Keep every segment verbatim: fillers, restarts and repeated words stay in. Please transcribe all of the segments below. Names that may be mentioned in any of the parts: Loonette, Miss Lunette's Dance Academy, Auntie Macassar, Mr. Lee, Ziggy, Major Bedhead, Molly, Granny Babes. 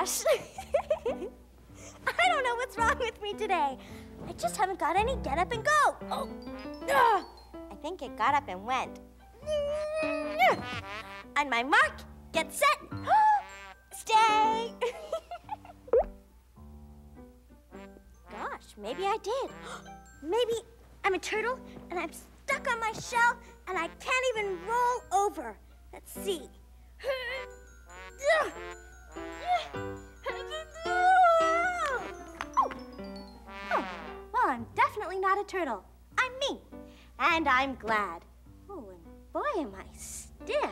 gosh. I don't know what's wrong with me today. I just haven't got any get up and go. Oh, ugh. I think it got up and went. On my mark, get set, stay. Gosh, maybe I did. Maybe I'm a turtle and I'm stuck on my shell and I can't even roll over. Let's see. Oh. Oh. Well, I'm definitely not a turtle. I'm me. And I'm glad. Oh, and boy, am I stiff.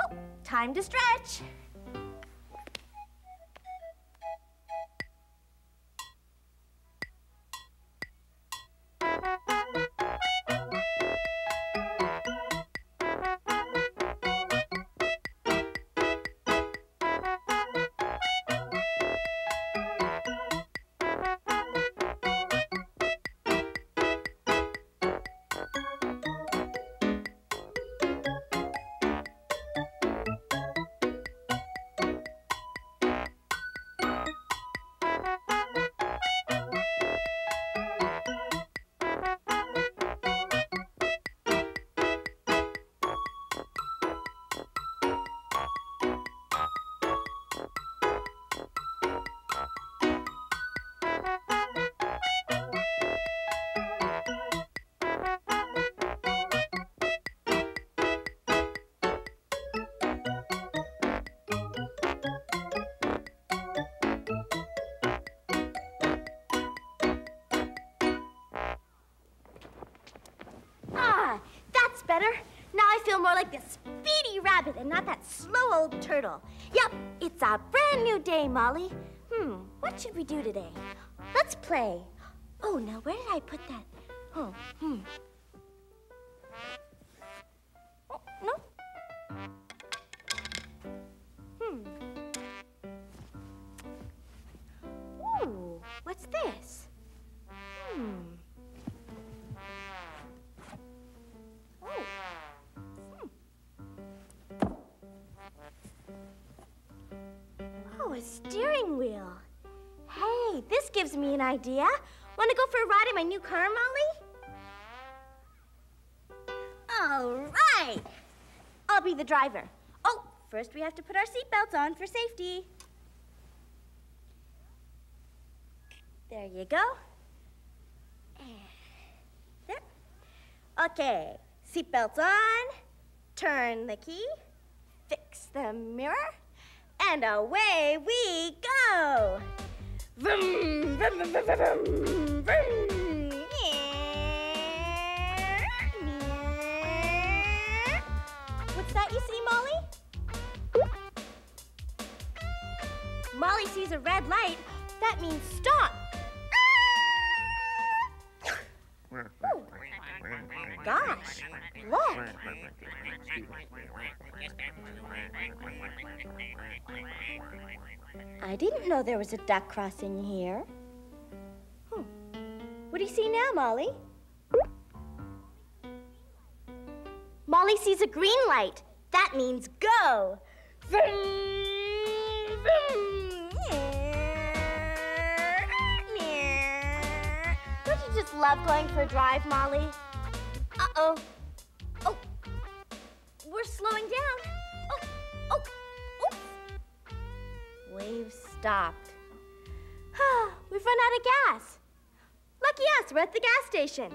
Oh, time to stretch. More like this speedy rabbit and not that slow old turtle. Yep, it's a brand new day, Molly. Hmm, what should we do today? Let's play. Oh, now where did I put that? Oh, hmm. Oh, no. Hmm. Ooh, what's this? Hmm. A steering wheel. Hey, this gives me an idea. Want to go for a ride in my new car, Molly? All right. I'll be the driver. Oh, first we have to put our seatbelts on for safety. There you go. There. Okay, seatbelts on. Turn the key. Fix the mirror. And away we go! Vroom, vroom, vroom, vroom, vroom, vroom. What's that you see, Molly? Molly sees a red light. That means stop. Oh. Gosh, look. I didn't know there was a duck crossing here. Hmm. What do you see now, Molly? Molly sees a green light. That means go. Vroom, vroom. Don't you just love going for a drive, Molly? Uh-oh. Oh, we're slowing down. Oh, oh, oops. Wave stopped. We've run out of gas. Lucky us, we're at the gas station.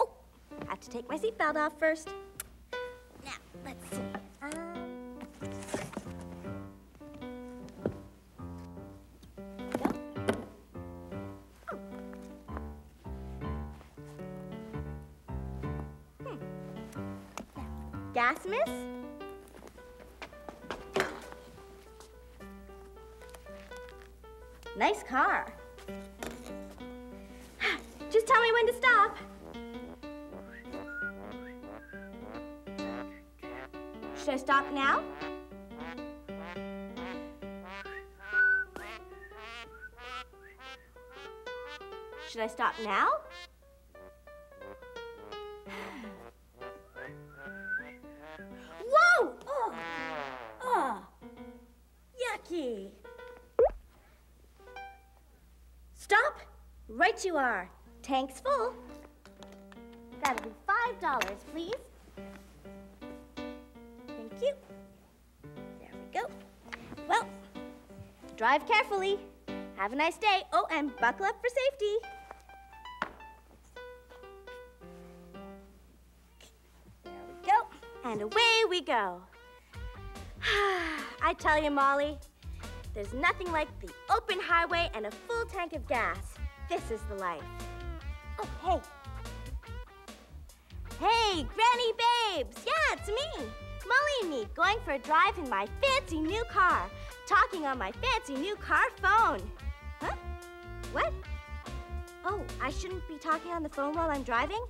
Oh, I have to take my seatbelt off first. Now, let's see. Uh... Oh. Hmm. Now, gas, miss? Nice car. Just tell me when to stop. Should I stop now? Should I stop now? Whoa! Oh, oh. Yucky. Right you are. Tank's full. That'll be five dollars, please. Thank you. There we go. Well, drive carefully. Have a nice day. Oh, and buckle up for safety. There we go. And away we go. I tell you, Molly, there's nothing like the open highway and a full tank of gas. This is the life. Oh, hey. Hey, Granny Babes. Yeah, it's me. Molly and me going for a drive in my fancy new car. Talking on my fancy new car phone. Huh? What? Oh, I shouldn't be talking on the phone while I'm driving?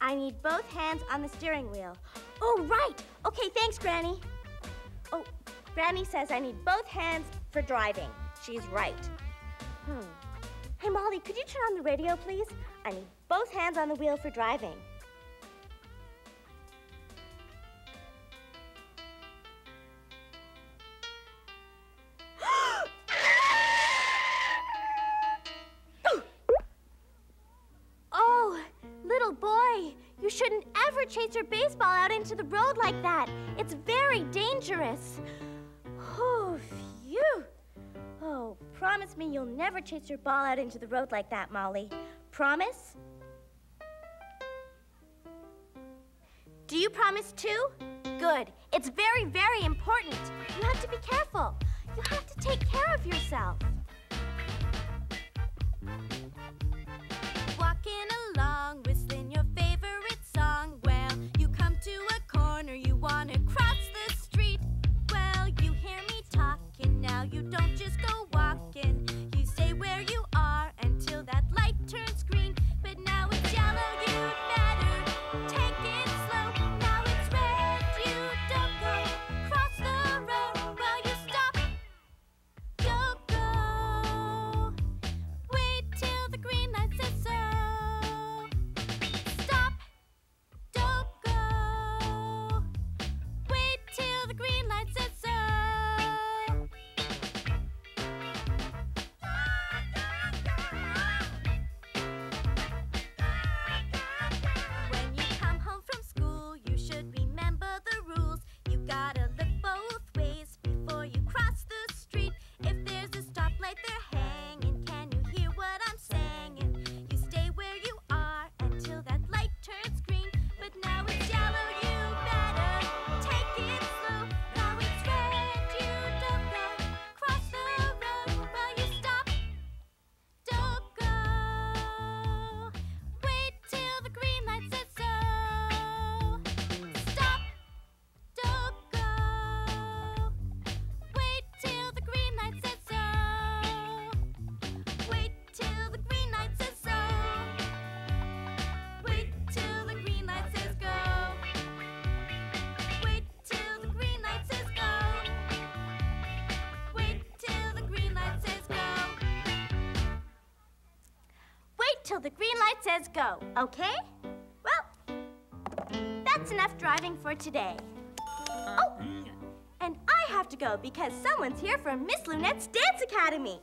I need both hands on the steering wheel. Oh, right. Okay, thanks, Granny. Oh, Granny says I need both hands for driving. She's right. Hmm. Hey, Molly, could you turn on the radio, please? I need both hands on the wheel for driving. Oh, little boy, you shouldn't ever chase your baseball out into the road like that. It's very dangerous. Oh, phew. Oh, promise me you'll never chase your ball out into the road like that, Molly. Promise? Do you promise too? Good. It's very, very important. You have to be careful. You have to take care of yourself. Walking along, whistling your favorite song. Well, you come to a corner, you want to cross the street. Well, you hear me talking now, you don't just go. Till the green light says go, okay? Well, that's enough driving for today. Oh, and I have to go because someone's here from Miss Lunette's Dance Academy.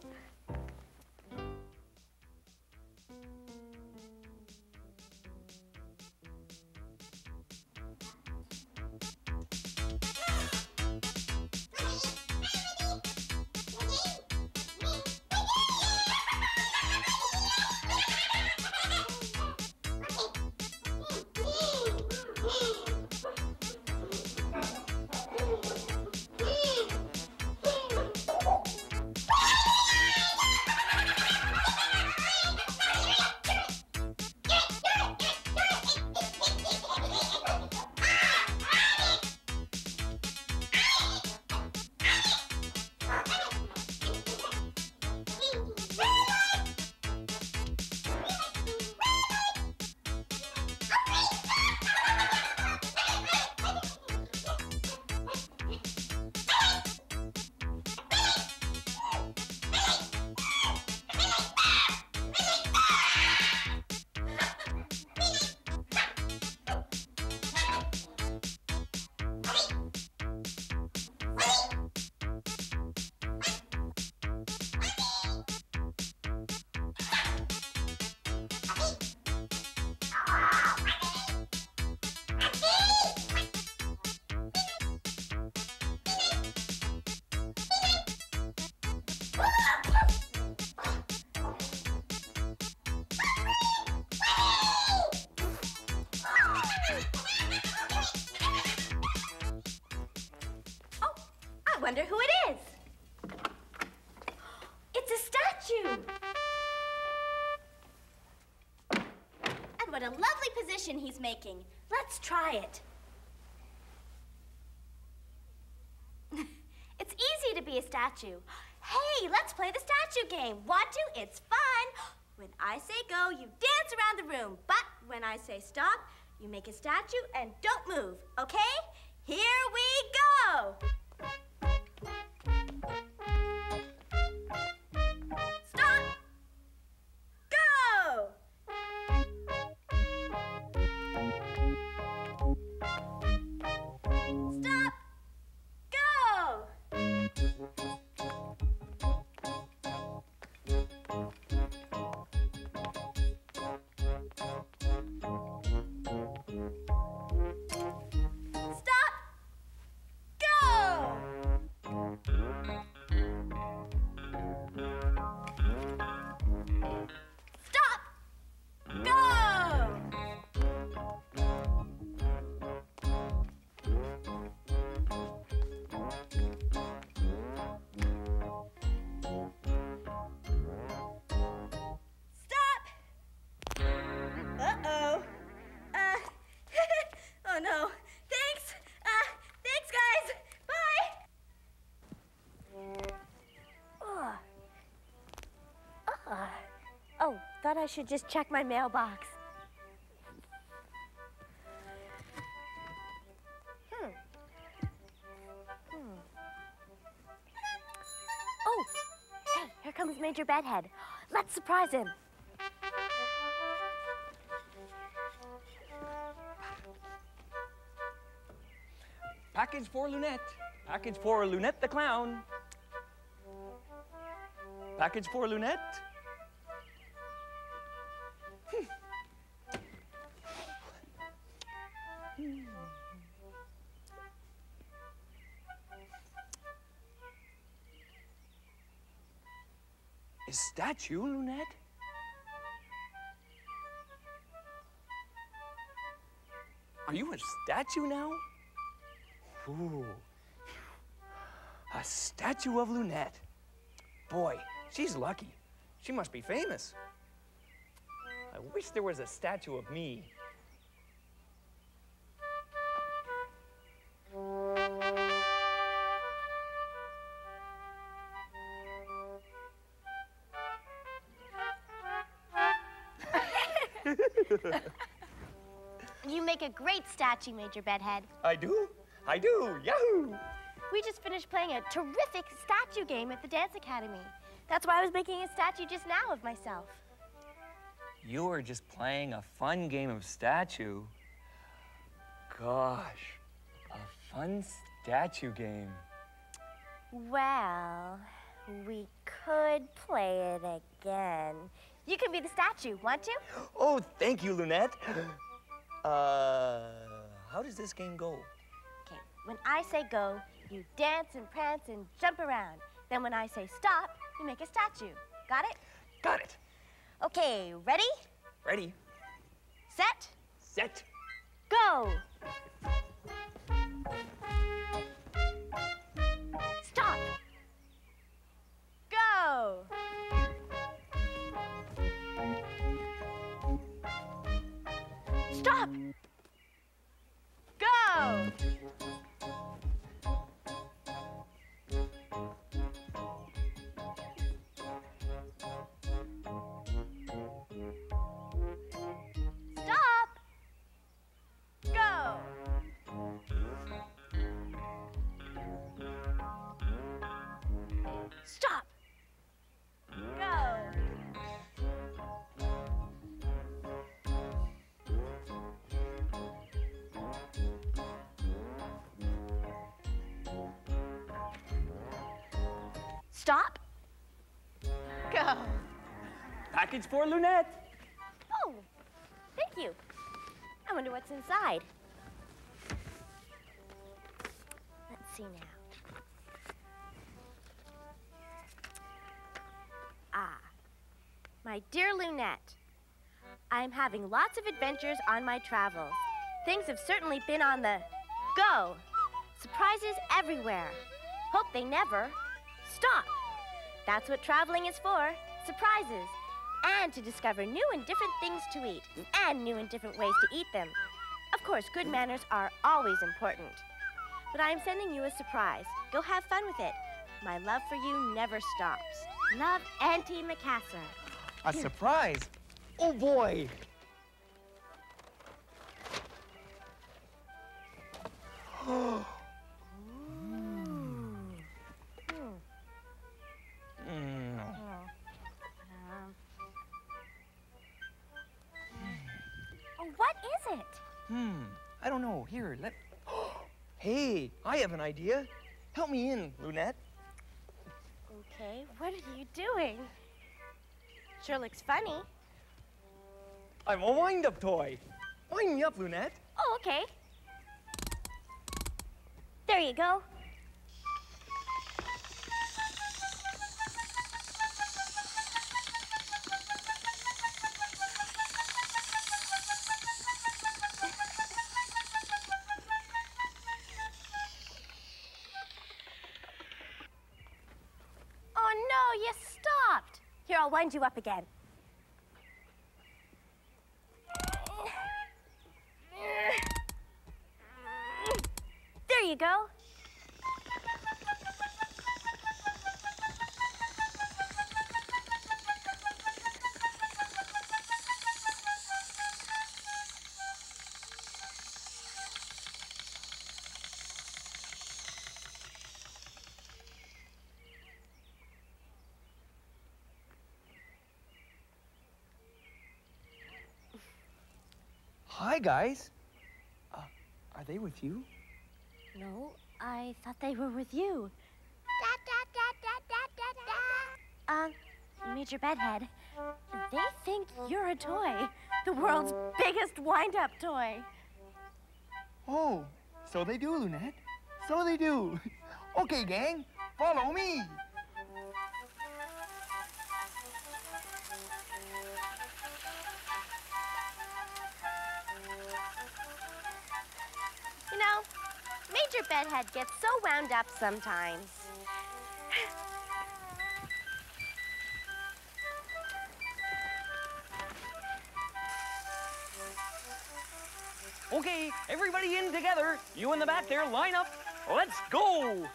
wonder who it is. It's a statue. And what a lovely position he's making. Let's try it. It's easy to be a statue. Hey, let's play the statue game. Want to? It's fun. When I say go, you dance around the room. But when I say stop, you make a statue and don't move, okay? Here we go. I thought I should just check my mailbox. Hmm. Hmm. Oh, hey, here comes Major Bedhead. Let's surprise him. Package for Loonette. Package for Loonette the clown. Package for Loonette. Is that you, Loonette? Are you a statue now? Ooh. A statue of Loonette. Boy, she's lucky. She must be famous. I wish there was a statue of me. You make a great statue, Major Bedhead. I do? I do, yahoo! We just finished playing a terrific statue game at the Dance Academy. That's why I was making a statue just now of myself. You were just playing a fun game of statue? Gosh, a fun statue game. Well, we could play it again. You can be the statue, want to? Oh, thank you, Loonette. Uh, how does this game go? Okay, when I say go, you dance and prance and jump around. Then when I say stop, you make a statue. Got it? Got it. Okay, ready? Ready. Set. Set. Go. Stop. Go. Stop! Go! Stop! Go! Stop! Go! Stop. Go. Package for Loonette. Oh, thank you. I wonder what's inside. Let's see now. Ah, my dear Loonette. I am having lots of adventures on my travels. Things have certainly been on the go. Surprises everywhere. Hope they never stop. That's what traveling is for, surprises, and to discover new and different things to eat, and new and different ways to eat them. Of course, good manners are always important. But I'm sending you a surprise. Go have fun with it. My love for you never stops. Love, Auntie Macassar. A surprise? Oh, boy. Oh. What is it? Hmm, I don't know. Here, let... Hey, I have an idea. Help me in, Loonette. Okay, what are you doing? Sure looks funny. I'm a wind-up toy. Wind me up, Loonette. Oh, okay. There you go. I'll wind you up again. There you go. Hi, guys. Uh, are they with you? No, I thought they were with you. Da, da, da, da, da, da, da. Um, Major Bedhead, they think you're a toy. The world's biggest wind-up toy. Oh, so they do, Loonette. So they do. Okay, gang, follow me. Major Bedhead gets so wound up sometimes. Okay, everybody in together. You in the back there, line up. Let's go.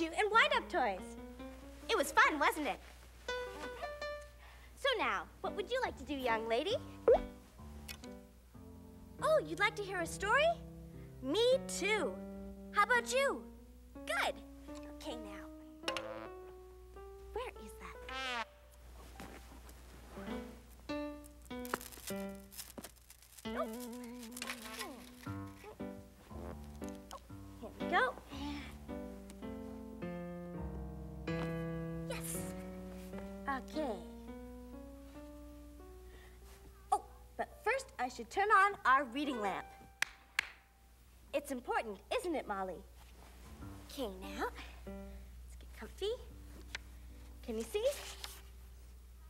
And wind-up toys. It was fun, wasn't it? So now, what would you like to do, young lady? Oh, you'd like to hear a story? Me too. How about you? Good. Okay, now. Where is that? Nope. Oh, here we go. Okay. Oh, but first I should turn on our reading lamp. It's important, isn't it, Molly? Okay, now, let's get comfy. Can you see?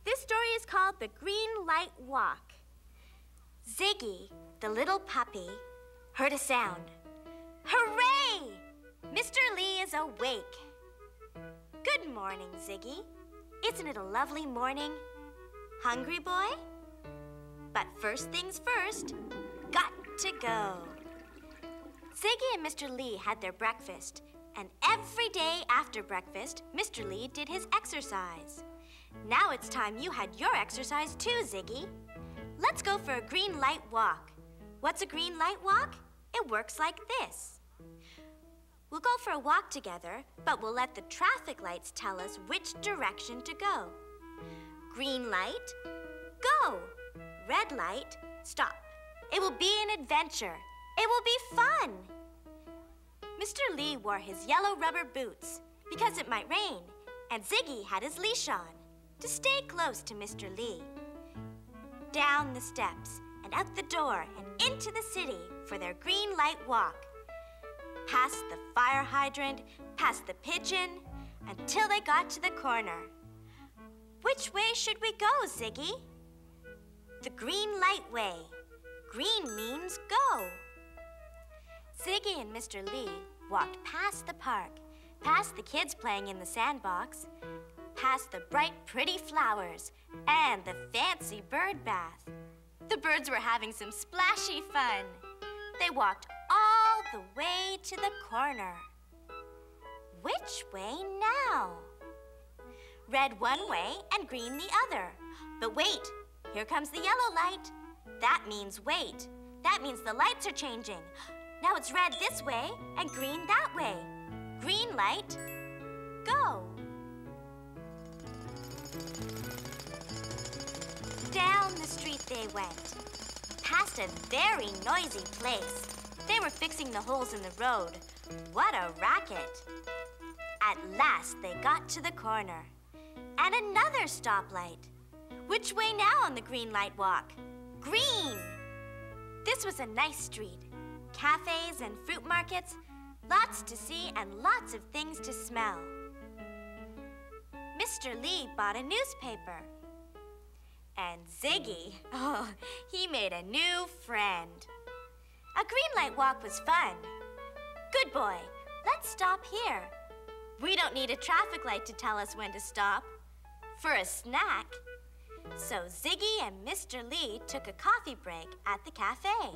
This story is called The Green Light Walk. Ziggy, the little puppy, heard a sound. Hooray! Mister Lee is awake. Good morning, Ziggy. Isn't it a lovely morning? Hungry, boy? But first things first, got to go. Ziggy and Mister Lee had their breakfast, and every day after breakfast, Mister Lee did his exercise. Now it's time you had your exercise too, Ziggy. Let's go for a green light walk. What's a green light walk? It works like this. We'll go for a walk together, but we'll let the traffic lights tell us which direction to go. Green light, go. Red light, stop. It will be an adventure. It will be fun. Mister Lee wore his yellow rubber boots because it might rain, and Ziggy had his leash on to stay close to Mister Lee. Down the steps and out the door and into the city, for their green light walk. Past the fire hydrant, past the pigeon, until they got to the corner. Which way should we go, Ziggy? The green light way. Green means go. Ziggy and Mister Lee walked past the park, past the kids playing in the sandbox, past the bright, pretty flowers, and the fancy bird bath. The birds were having some splashy fun. They walked all the way to the corner. Which way now? Red one way and green the other. But wait, here comes the yellow light. That means wait. That means the lights are changing. Now it's red this way and green that way. Green light, go. Down the street they went, past a very noisy place. They were fixing the holes in the road. What a racket! At last they got to the corner. And another stoplight. Which way now on the green light walk? Green! This was a nice street. Cafes and fruit markets, lots to see and lots of things to smell. Mister Lee bought a newspaper. And Ziggy, oh, he made a new friend. A green light walk was fun. Good boy, let's stop here. We don't need a traffic light to tell us when to stop. For a snack. So Ziggy and Mister Lee took a coffee break at the cafe.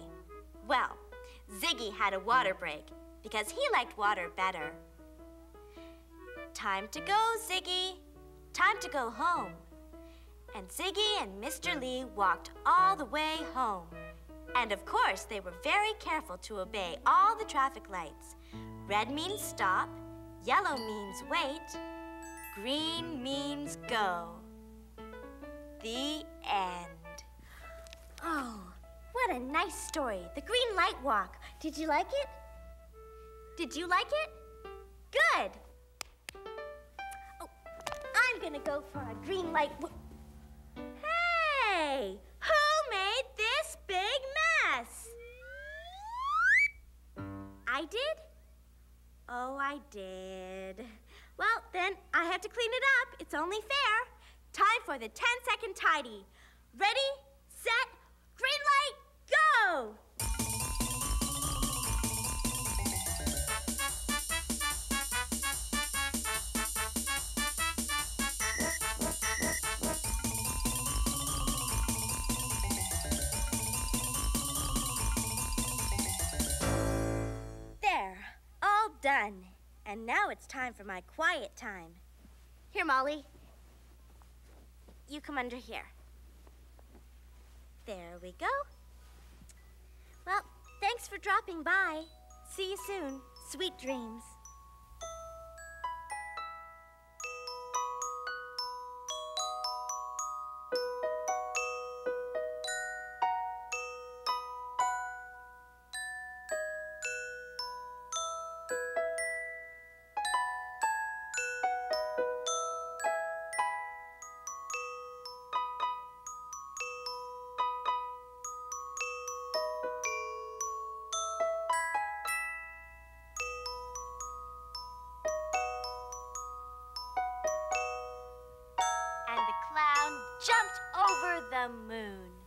Well, Ziggy had a water break because he liked water better. Time to go, Ziggy. Time to go home. And Ziggy and Mister Lee walked all the way home. And of course, they were very careful to obey all the traffic lights. Red means stop, yellow means wait, green means go. The end. Oh, what a nice story, the Green Light Walk. Did you like it? Did you like it? Good. Oh, I'm gonna go for a green light. Hey, who made this big mess? I did? Oh, I did. Well, then I have to clean it up. It's only fair. Time for the ten second tidy. Ready, set, green light, go! Done. And now it's time for my quiet time. Here, Molly. You come under here. There we go. Well, thanks for dropping by. See you soon. Sweet dreams. Jumped over the moon.